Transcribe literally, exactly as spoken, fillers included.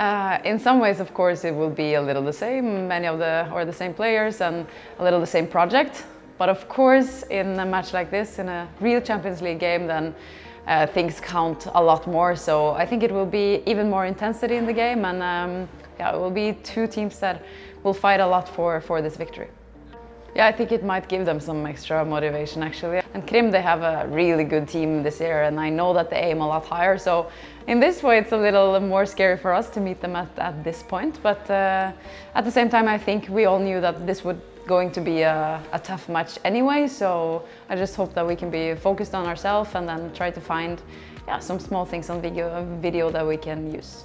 Uh, in some ways, of course, it will be a little the same, many of the or the same players and a little the same project. But of course, in a match like this, in a real Champions League game, then uh, things count a lot more. So I think it will be even more intensity in the game, and um, yeah, it will be two teams that will fight a lot for for this victory. Yeah, I think it might give them some extra motivation actually. And Krim, they have a really good team this year, and I know that they aim a lot higher. So in this way, it's a little more scary for us to meet them at, at this point. But uh, at the same time, I think we all knew that this would going to be a, a tough match anyway. So I just hope that we can be focused on ourselves and then try to find yeah, some small things on video, video that we can use.